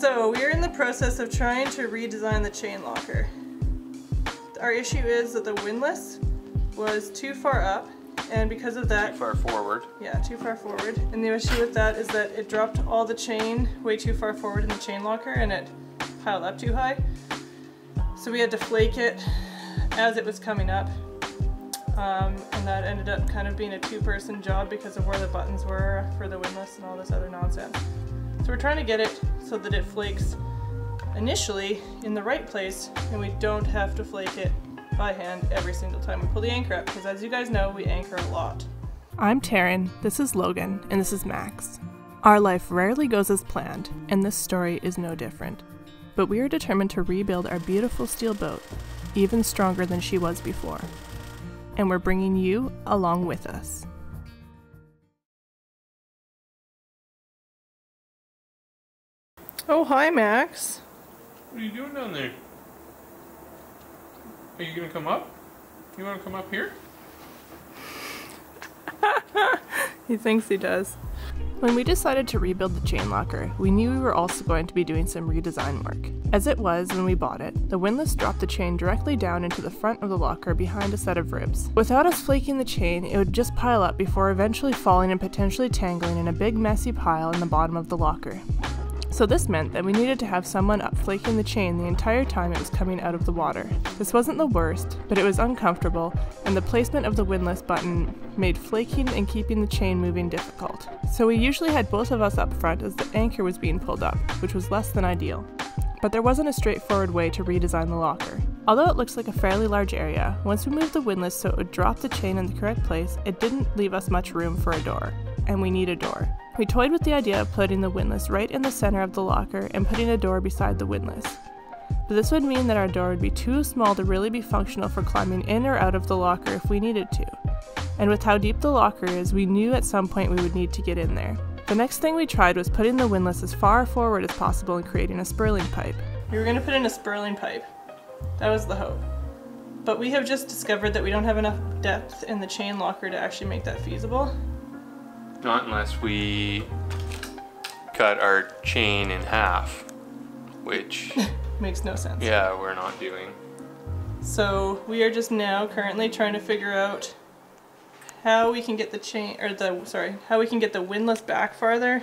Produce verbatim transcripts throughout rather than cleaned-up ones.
So we're in the process of trying to redesign the chain locker. Our issue is that the windlass was too far up, and because of that, too far forward. Yeah, too far forward. And the issue with that is that it dropped all the chain way too far forward in the chain locker, and it piled up too high. So we had to flake it as it was coming up, um, and that ended up kind of being a two-person job because of where the buttons were for the windlass and all this other nonsense. So we're trying to get it so that it flakes initially in the right place, and we don't have to flake it by hand every single time we pull the anchor up, because as you guys know, we anchor a lot. I'm Taryn, this is Logan, and this is Max. Our life rarely goes as planned, and this story is no different. But we are determined to rebuild our beautiful steel boat, even stronger than she was before. And we're bringing you along with us. Oh, hi, Max. What are you doing down there? Are you gonna come up? You wanna come up here? He thinks he does. When we decided to rebuild the chain locker, we knew we were also going to be doing some redesign work. As it was when we bought it, the windlass dropped the chain directly down into the front of the locker behind a set of ribs. Without us flaking the chain, it would just pile up before eventually falling and potentially tangling in a big messy pile in the bottom of the locker. So this meant that we needed to have someone up flaking the chain the entire time it was coming out of the water. This wasn't the worst, but it was uncomfortable, and the placement of the windlass button made flaking and keeping the chain moving difficult. So we usually had both of us up front as the anchor was being pulled up, which was less than ideal. But there wasn't a straightforward way to redesign the locker. Although it looks like a fairly large area, once we moved the windlass so it would drop the chain in the correct place, it didn't leave us much room for a door. And we need a door. We toyed with the idea of putting the windlass right in the center of the locker and putting a door beside the windlass. But this would mean that our door would be too small to really be functional for climbing in or out of the locker if we needed to. And with how deep the locker is, we knew at some point we would need to get in there. The next thing we tried was putting the windlass as far forward as possible and creating a spurling pipe. We were going to put in a spurling pipe. That was the hope. But we have just discovered that we don't have enough depth in the chain locker to actually make that feasible. Not unless we cut our chain in half, which makes no sense. Yeah, we're not doing. So we are just now currently trying to figure out how we can get the chain, or the, sorry, how we can get the windlass back farther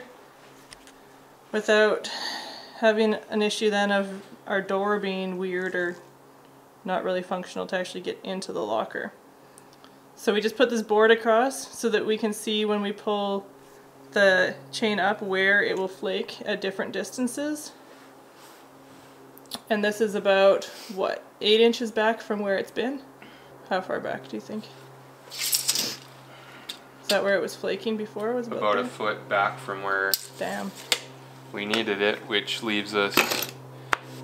without having an issue then of our door being weird or not really functional to actually get into the locker. So we just put this board across so that we can see when we pull the chain up where it will flake at different distances. And this is about, what, eight inches back from where it's been? How far back do you think? Is that where it was flaking before? Was about, about a foot back from where Damn. we needed it, which leaves us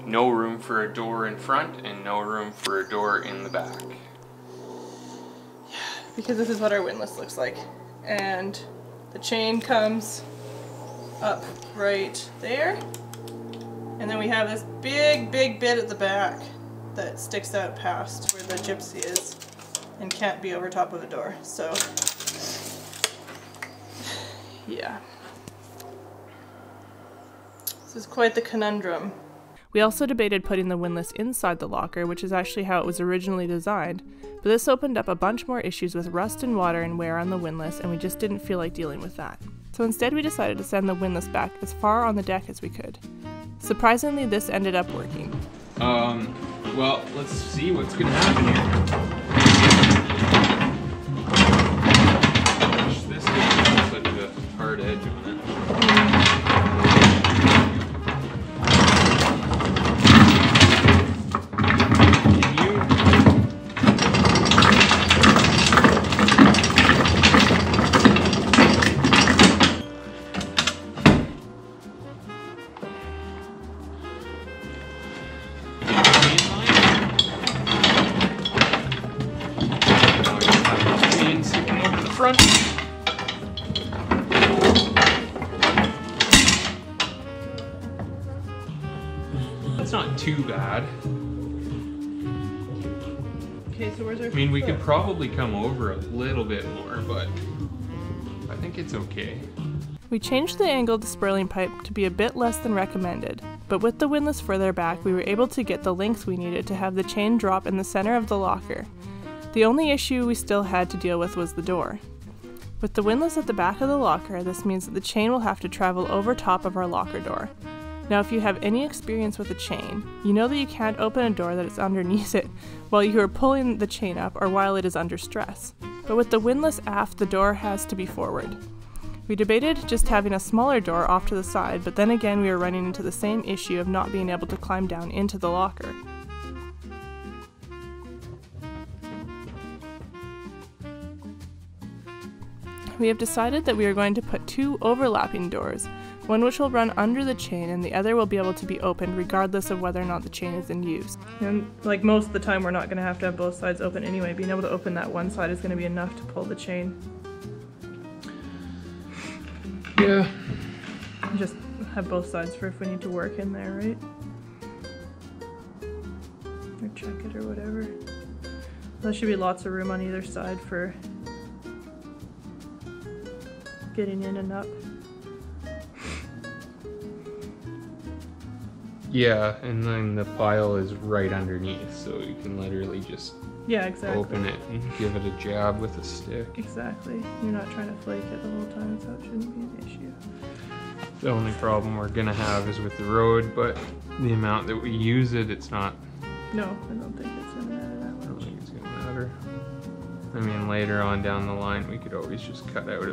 no room for a door in front and no room for a door in the back. Because this is what our windlass looks like. And the chain comes up right there. And then we have this big, big bit at the back that sticks out past where the gypsy is and can't be over top of a door. So, yeah. This is quite the conundrum. We also debated putting the windlass inside the locker, which is actually how it was originally designed, but this opened up a bunch more issues with rust and water and wear on the windlass, and we just didn't feel like dealing with that. So instead we decided to send the windlass back as far on the deck as we could. Surprisingly, this ended up working. Um, well, let's see what's gonna happen here. Push this down so there's a hard edge on it. I mean, we could probably come over a little bit more, but I think it's okay. We changed the angle of the spurling pipe to be a bit less than recommended, but with the windlass further back we were able to get the length we needed to have the chain drop in the center of the locker. The only issue we still had to deal with was the door. With the windlass at the back of the locker, this means that the chain will have to travel over top of our locker door. Now if you have any experience with a chain, you know that you can't open a door that is underneath it while you are pulling the chain up or while it is under stress. But with the windlass aft, the door has to be forward. We debated just having a smaller door off to the side, but then again we were running into the same issue of not being able to climb down into the locker. We have decided that we are going to put two overlapping doors, one which will run under the chain and the other will be able to be opened regardless of whether or not the chain is in use. And like most of the time we're not going to have to have both sides open anyway. Being able to open that one side is going to be enough to pull the chain. Yeah. Just have both sides for if we need to work in there, right? Or check it or whatever. There should be lots of room on either side for getting in and up. Yeah, and then the pile is right underneath, so you can literally just yeah, exactly. open it and give it a jab with a stick. Exactly. You're not trying to flake it the whole time, so it shouldn't be an issue. The only problem we're going to have is with the road, but the amount that we use it, it's not... No, I don't think it's going to matter that much. I don't think it's going to matter. I mean, later on down the line, we could always just cut out a,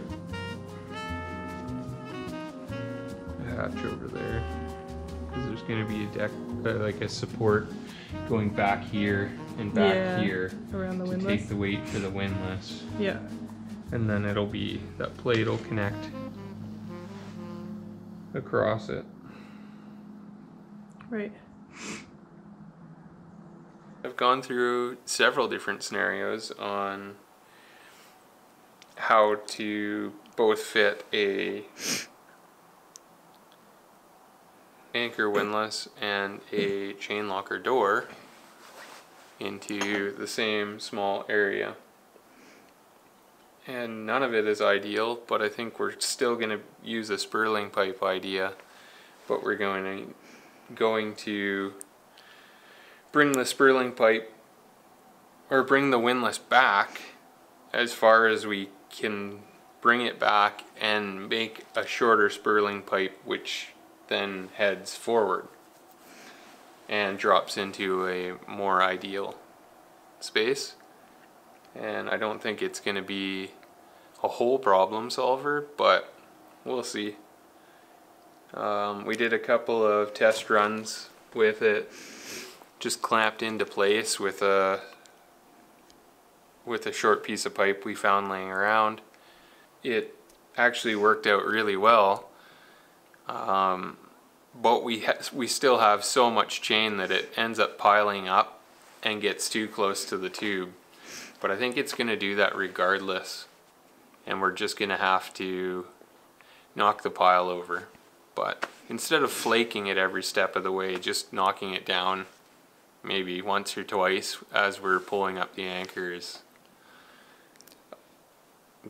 a hatch over there. Because there's going to be a deck, uh, like a support going back here and back yeah, here around the to windlass. Take the weight for the windlass. Yeah. And then it'll be, that plate will connect across it. Right. I've gone through several different scenarios on how to both fit a anchor windlass and a chain locker door into the same small area, and none of it is ideal, but I think we're still going to use a spurling pipe idea, but we're going to going to bring the spurling pipe or bring the windlass back as far as we can, bring it back and make a shorter spurling pipe which then heads forward and drops into a more ideal space. And I don't think it's going to be a whole problem solver, but we'll see. Um, we did a couple of test runs with it, just clamped into place with a with a short piece of pipe we found laying around. It actually worked out really well. Um, but we ha we still have so much chain that it ends up piling up and gets too close to the tube. But I think it's going to do that regardless, and we're just going to have to knock the pile over. But instead of flaking it every step of the way, just knocking it down maybe once or twice as we're pulling up the anchor is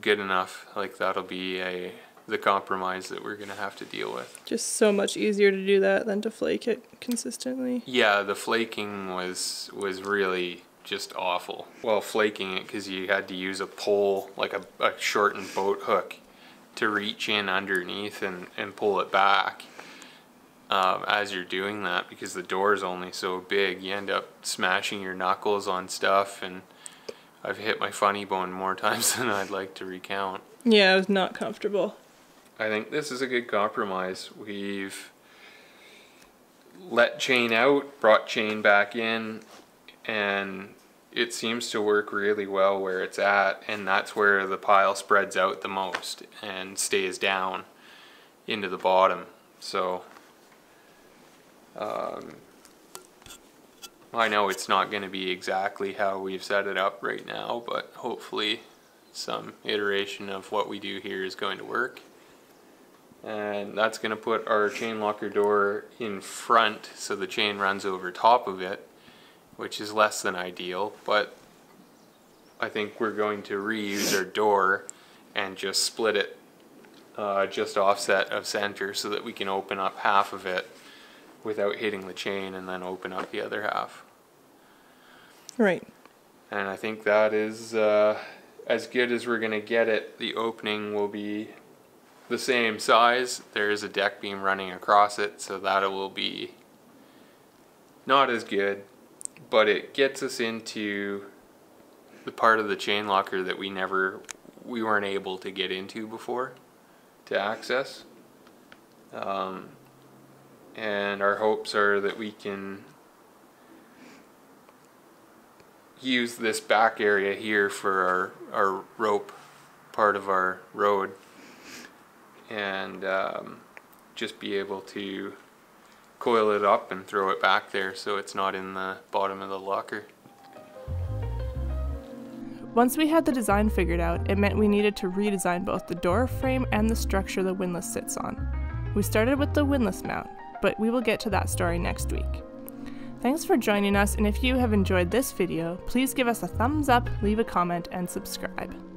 good enough. Like, that'll be a the compromise that we're gonna have to deal with. Just so much easier to do that than to flake it consistently. Yeah, the flaking was was really just awful. Well, flaking it because you had to use a pole, like a, a shortened boat hook, to reach in underneath and, and pull it back. Um, as you're doing that, because the door is only so big, you end up smashing your knuckles on stuff, and I've hit my funny bone more times than I'd like to recount. Yeah, it was not comfortable. I think this is a good compromise. We've let chain out, brought chain back in, and it seems to work really well where it's at, and that's where the pile spreads out the most and stays down into the bottom. So um, I know it's not going to be exactly how we've set it up right now, but hopefully some iteration of what we do here is going to work. And that's going to put our chain locker door in front, so the chain runs over top of it, which is less than ideal, but I think we're going to reuse our door and just split it uh, just offset of center so that we can open up half of it without hitting the chain and then open up the other half. Right. And I think that is uh, as good as we're going to get it. The opening will be the same size. There is a deck beam running across it, so that it will be not as good, but it gets us into the part of the chain locker that we never, we weren't able to get into before to access. Um, and our hopes are that we can use this back area here for our, our rope part of our road, and um, just be able to coil it up and throw it back there so it's not in the bottom of the locker. Once we had the design figured out, it meant we needed to redesign both the door frame and the structure the windlass sits on. We started with the windlass mount, but we will get to that story next week. Thanks for joining us, and if you have enjoyed this video, please give us a thumbs up, leave a comment, and subscribe.